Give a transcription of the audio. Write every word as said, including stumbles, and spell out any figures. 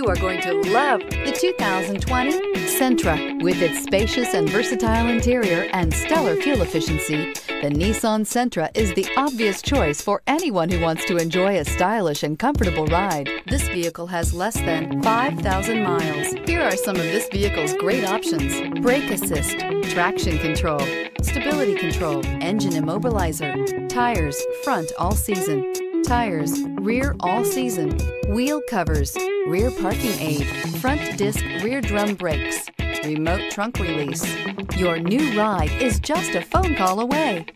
You are going to love the two thousand twenty Sentra. With its spacious and versatile interior and stellar fuel efficiency, the Nissan Sentra is the obvious choice for anyone who wants to enjoy a stylish and comfortable ride. This vehicle has less than five thousand miles. Here are some of this vehicle's great options: brake assist, traction control, stability control, engine immobilizer, tires front all season, tires rear all season, wheel covers, rear parking aid, front disc rear drum brakes, remote trunk release. Your new ride is just a phone call away.